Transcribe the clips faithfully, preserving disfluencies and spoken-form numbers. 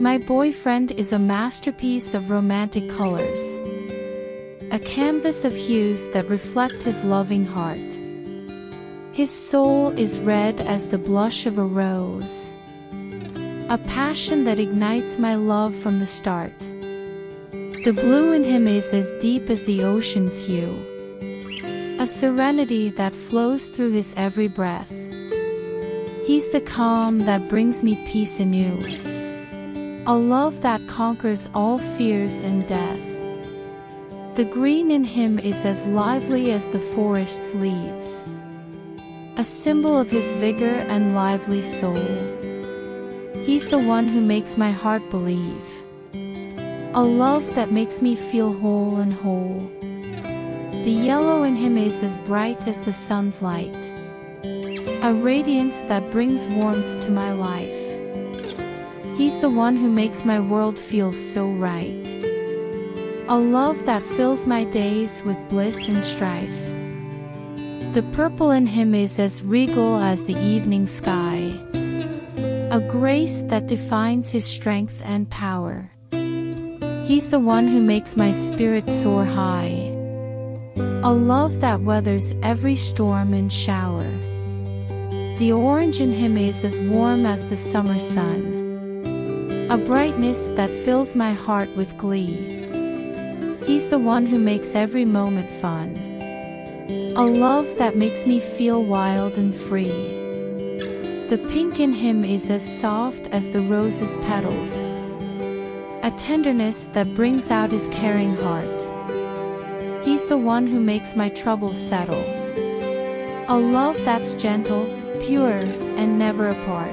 My boyfriend is a masterpiece of romantic colors, a canvas of hues that reflect his loving heart. His soul is red as the blush of a rose, a passion that ignites my love from the start. The blue in him is as deep as the ocean's hue, a serenity that flows through his every breath. He's the calm that brings me peace anew, a love that conquers all fears and death. The green in him is as lively as the forest's leaves, a symbol of his vigor and lively soul. He's the one who makes my heart believe, a love that makes me feel whole and whole. The yellow in him is as bright as the sun's light, a radiance that brings warmth to my life. He's the one who makes my world feel so right, a love that fills my days with bliss and strife. The purple in him is as regal as the evening sky, a grace that defines his strength and power. He's the one who makes my spirit soar high, a love that weathers every storm and shower. The orange in him is as warm as the summer sun, a brightness that fills my heart with glee. He's the one who makes every moment fun, a love that makes me feel wild and free. The pink in him is as soft as the rose's petals, a tenderness that brings out his caring heart. He's the one who makes my troubles settle, a love that's gentle, pure, and never apart.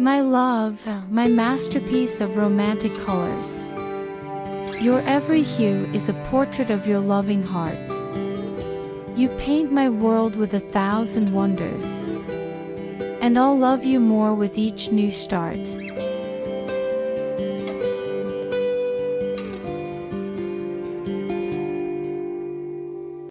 My love, my masterpiece of romantic colors, your every hue is a portrait of your loving heart. You paint my world with a thousand wonders, and I'll love you more with each new start.